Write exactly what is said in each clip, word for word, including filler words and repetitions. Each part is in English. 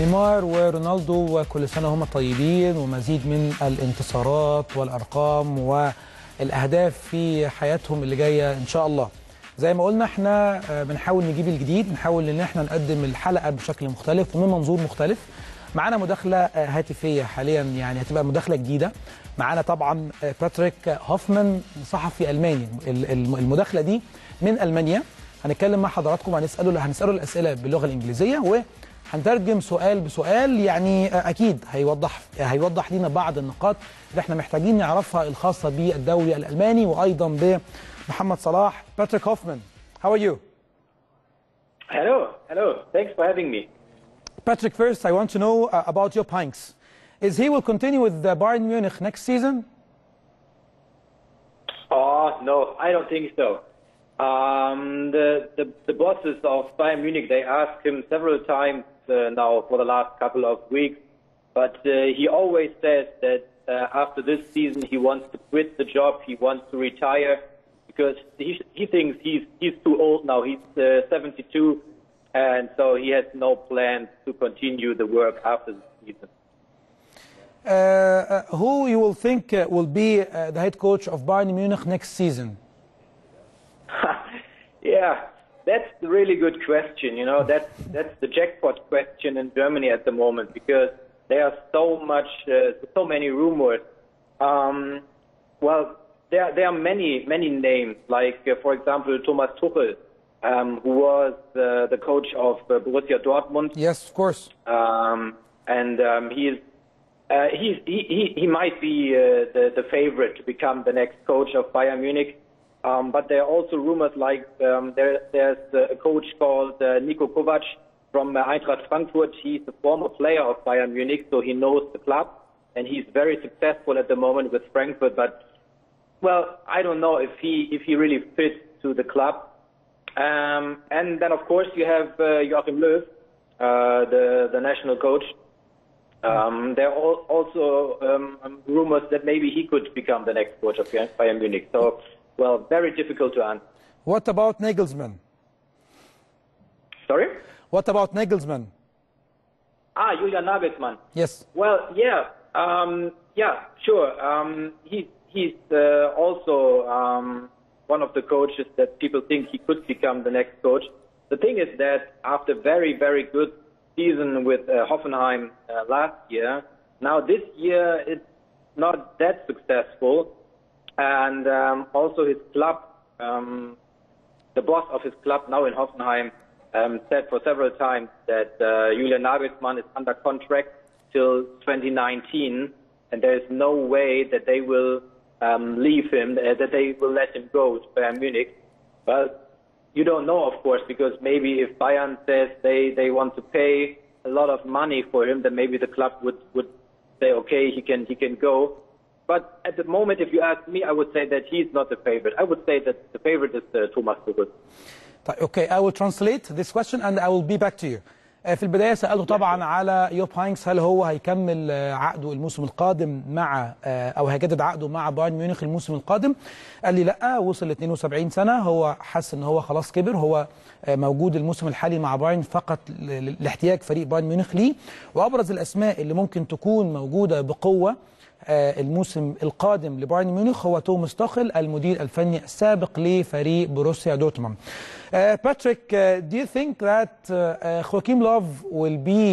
نيمار ورونالدو، وكل سنة هم طيبين ومزيد من الانتصارات والأرقام والأهداف في حياتهم اللي جاية إن شاء الله. زي ما قلنا احنا بنحاول نجيب الجديد، بنحاول ان احنا نقدم الحلقة بشكل مختلف ومن منظور مختلف. معانا مداخلة هاتفية حاليا، يعني هتبقى مداخلة جديدة. معانا طبعا باتريك هوفمان صحفي ألماني، المداخلة دي من ألمانيا. هنتكلم مع حضراتكم، هنسأله هنسأله الأسئلة باللغة الإنجليزية و هنترجم سؤال بسؤال، يعني اكيد هيوضح هيوضح لينا بعض النقاط اللي احنا محتاجين نعرفها الخاصه بالدوري الالماني وايضا بمحمد صلاح. Patrick Hoffman, how are you? Hello, hello. Thanks for having me. Patrick, first I want to know uh, about your Pinks. Is he will continue with the Bayern Munich next season? Oh, no, I don't think so. Um, the, the the bosses of Bayern Munich, they asked him several times Uh, now for the last couple of weeks, but uh, he always says that uh, after this season he wants to quit the job, he wants to retire, because he he thinks he's he's too old now. He's uh, seventy-two, and so he has no plans to continue the work after the season. Uh, uh, who you will think uh, will be uh, the head coach of Bayern Munich next season? Yeah. That's a really good question. You know, that's, that's the jackpot question in Germany at the moment, because there are so much, uh, so many rumors. Um, well, there, there are many, many names, like, uh, for example, Thomas Tuchel, um, who was uh, the coach of uh, Borussia Dortmund. Yes, of course. Um, and um, he, is, uh, he's, he, he, he might be uh, the, the favorite to become the next coach of Bayern Munich. Um, but there are also rumors like um, there, there's a coach called uh, Niko Kovac from uh, Eintracht Frankfurt. He's a former player of Bayern Munich, so he knows the club, and he's very successful at the moment with Frankfurt. But, well, I don't know if he if he really fits to the club. Um, and then, of course, you have uh, Joachim Löw, uh, the the national coach. Um, there are also um, rumors that maybe he could become the next coach of Bayern Munich. So. Well, very difficult to answer. What about Nagelsmann? Sorry? What about Nagelsmann? Ah, Julian Nagelsmann. Yes. Well, yeah, um, yeah, sure. Um, he, he's uh, also um, one of the coaches that people think he could become the next coach. The thing is that after very, very good season with uh, Hoffenheim uh, last year, now this year it's not that successful. And um, also his club, um, the boss of his club now in Hoffenheim, um, said for several times that uh, Julian Nagelsmann is under contract till twenty nineteen, and there is no way that they will um, leave him, uh, that they will let him go to Bayern Munich. Well, you don't know, of course, because maybe if Bayern says they, they want to pay a lot of money for him, then maybe the club would, would say, okay, he can, he can go. But at the moment, if you ask me, I would say that he's not the favorite. I would say that the favorite is uh, Thomas Tuchel. Okay, I will translate this question and I will be back to you. في البداية سألته طبعا على يوب هاينكس، هل هو هيكمل عقده الموسم القادم مع أو هيجدد عقده مع بايرن ميونخ الموسم القادم؟ قال لي لأ، وصل ل اثنين وسبعين سنة، هو حس إن هو خلاص كبر، هو موجود الموسم الحالي مع بايرن فقط لاحتياج فريق بايرن ميونخ ليه، وأبرز الأسماء اللي ممكن تكون موجودة بقوة الموسم القادم لبايرن ميونخ هو توماس توخل المدير الفني السابق لفريق بروسيا دورتموند. Uh, Patrick, uh, do you think that uh, uh, Joachim Löw will be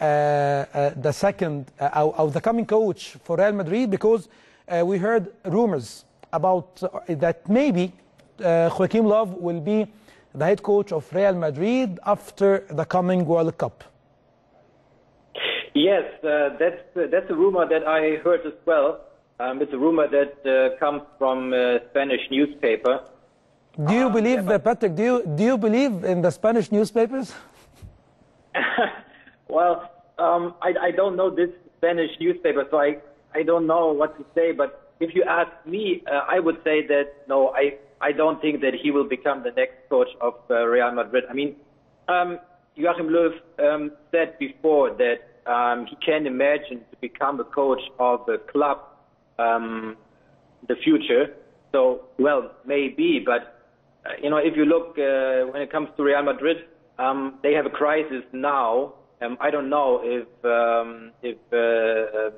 uh, uh, the second uh, or, or the coming coach for Real Madrid? Because uh, we heard rumors about uh, that maybe uh, Joachim Löw will be the head coach of Real Madrid after the coming World Cup. Yes, uh, that's, uh, that's a rumor that I heard as well. Um, it's a rumor that uh, comes from a Spanish newspaper. Do you um, believe, yeah, but... Patrick, do you, do you believe in the Spanish newspapers? Well, um, I, I don't know this Spanish newspaper, so I, I don't know what to say. But if you ask me, uh, I would say that, no, I, I don't think that he will become the next coach of uh, Real Madrid. I mean, um, Joachim Löw um, said before that Um, he can imagine to become a coach of a club um, the future. So, well, maybe, but, uh, you know, if you look, uh, when it comes to Real Madrid, um, they have a crisis now, Um, I don't know if um, if uh,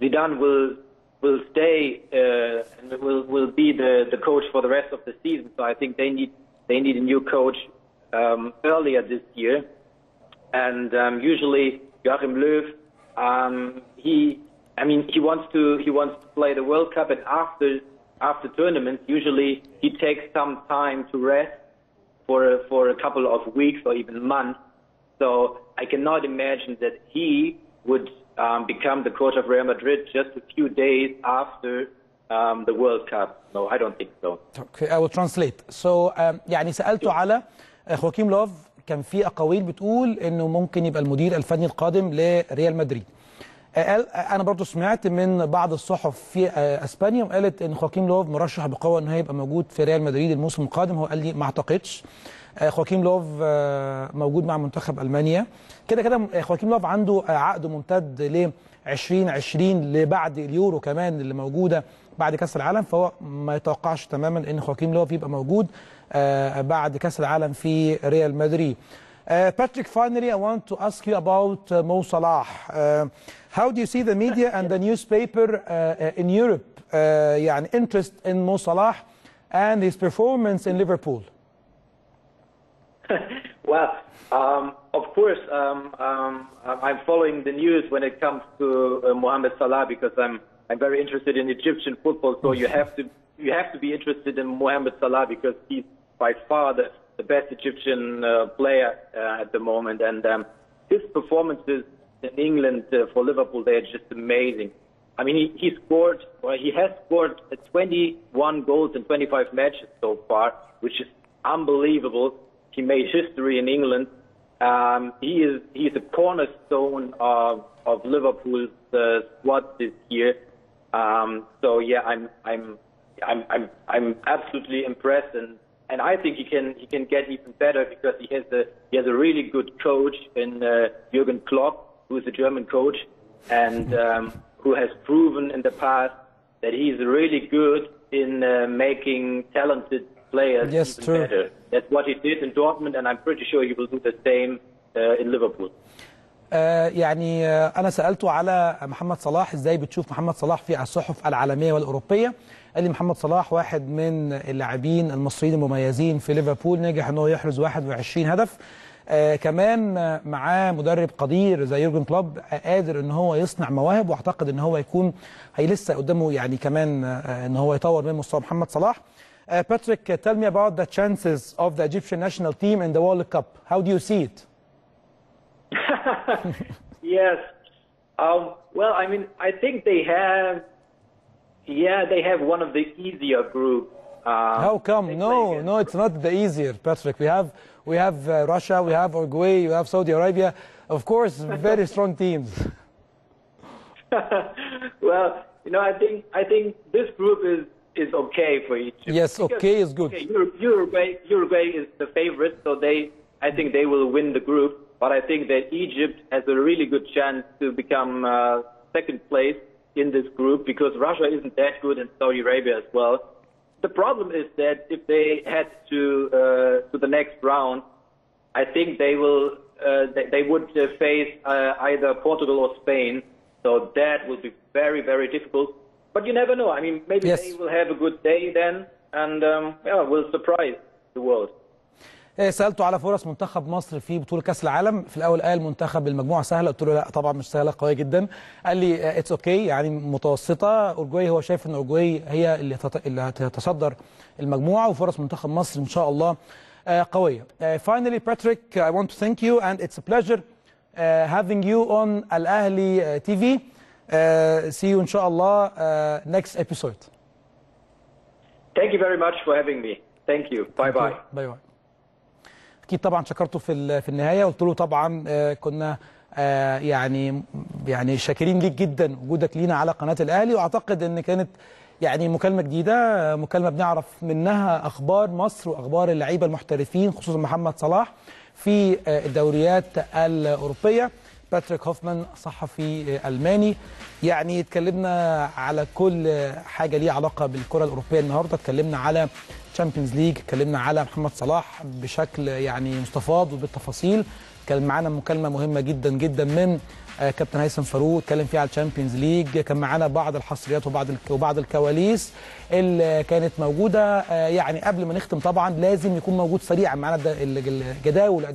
Zidane will will stay uh, and will will be the the coach for the rest of the season. So I think they need they need a new coach um, earlier this year. And um, usually Joachim Löw, um, he I mean he wants to he wants to play the World Cup, and after after tournaments usually he takes some time to rest for a, for a couple of weeks or even months. So I cannot imagine that he would um, become the coach of Real Madrid just a few days after um, the World Cup. No, I don't think so. Okay, I will translate. So, um, يعني سألته على خوكيم لوف. كان في أقاويل بتقول إنه ممكن يبقى المدير الفني القادم لريال مدريد. أنا برضو سمعت من بعض الصحف في أسبانيا وقالت إن خوكيم لوف مرشح بقوة إنه هيبقى موجود في ريال مدريد الموسم القادم. هو قال لي ما أعتقدش. خوكيم لوف موجود مع منتخب ألمانيا. كده كده خوكيم لوف عنده عقده ممتد ل عشرين عشرين لبعد اليورو كمان اللي موجودة بعد كأس العالم، فهو ما يتوقعش تماما إن خوكيم لوف يبقى موجود بعد كأس العالم في ريال مدريد. Uh, Patrick, finally, I want to ask you about uh, Mo Salah. Uh, how do you see the media and the newspaper uh, in Europe, uh, yeah, interest in Mo Salah and his performance in Liverpool? Well, um, of course, um, um, I'm following the news when it comes to uh, Mohamed Salah, because I'm I'm very interested in Egyptian football. So you have to you have to be interested in Mohamed Salah, because he's by far the the best Egyptian uh, player uh, at the moment, and um, his performances in England uh, for Liverpool, they are just amazing. I mean, he, he scored, well, he has scored twenty-one goals in twenty-five matches so far, which is unbelievable. He made history in England. Um, he is he is a cornerstone of of Liverpool's uh, squad this year. Um, so yeah, I'm I'm I'm I'm I'm absolutely impressed. And. And I think he can he can get even better, because he has a he has a really good coach in uh, Jürgen Klopp, who is a German coach, and um, who has proven in the past that he is really good in uh, making talented players yes, even true. better. That's what he did in Dortmund, and I'm pretty sure he will do the same uh, in Liverpool. يعني أنا سألته على محمد صلاح، إزاي بتشوف محمد صلاح في الصحف العالمية والأوروبية؟ قال لي محمد صلاح واحد من اللاعبين المصريين المميزين في ليفربول، نجح أنه يحرز واحد وعشرين هدف، كمان معاه مدرب قدير زي يورجن كلوب قادر أن هو يصنع مواهب، وأعتقد أن هو يكون هي لسه قدامه يعني كمان أن هو يطور من مستوى محمد صلاح. Patrick, tell me about the chances of the Egyptian national team in the World Cup. How do you see it? Yes. Um, well, I mean, I think they have, yeah, they have one of the easier groups. Um, How come? No, no, it's not the easier, Patrick. We have, we have uh, Russia, we have Uruguay, we have Saudi Arabia. Of course, very strong teams. Well, you know, I think, I think this group is is okay for each. Yes, because, okay is good. Okay, Uruguay, Uruguay is the favorite, so they, I think, they will win the group. But I think that Egypt has a really good chance to become uh, second place in this group, because Russia isn't that good, and Saudi Arabia as well. The problem is that if they head to uh, to the next round, I think they will uh, they would uh, face uh, either Portugal or Spain. So that will be very very difficult. But you never know. I mean, maybe yes. they will have a good day then, and um, yeah, will surprise the world. سألته على فرص منتخب مصر في بطولة كأس العالم. في الأول قال منتخب المجموعة سهلة، قلت له لا طبعا مش سهلة، قوية جدا. قال لي اتس اوكي okay, يعني متوسطة. أورجواي هو شايف أن أورجواي هي اللي هتتصدر المجموعة، وفرص منتخب مصر إن شاء الله قوية. Finally, Patrick, I want to thank you, and it's a pleasure having you on Al Ahly T V. See you إن شاء الله next episode. Thank you very much for having me. Thank you. Bye bye. Bye bye. أكيد طبعا شكرته في في النهاية، قلت له طبعا كنا يعني يعني شاكرين ليك جدا وجودك لينا على قناة الأهلي، وأعتقد إن كانت يعني مكالمة جديدة، مكالمة بنعرف منها أخبار مصر وأخبار اللعيبة المحترفين خصوصا محمد صلاح في الدوريات الأوروبية. باتريك هوفمان صحفي ألماني، يعني اتكلمنا على كل حاجة ليها علاقة بالكرة الأوروبية النهاردة، اتكلمنا على تشامبيونز ليج، اتكلمنا على محمد صلاح بشكل يعني مستفاض وبالتفاصيل، كان معانا مكالمه مهمه جدا جدا من كابتن هيثم فاروق، اتكلم فيها على الشامبيونز ليج، كان معانا بعض الحصريات وبعض وبعض الكواليس اللي كانت موجوده. يعني قبل ما نختم طبعا لازم يكون موجود سريعا معانا الجداول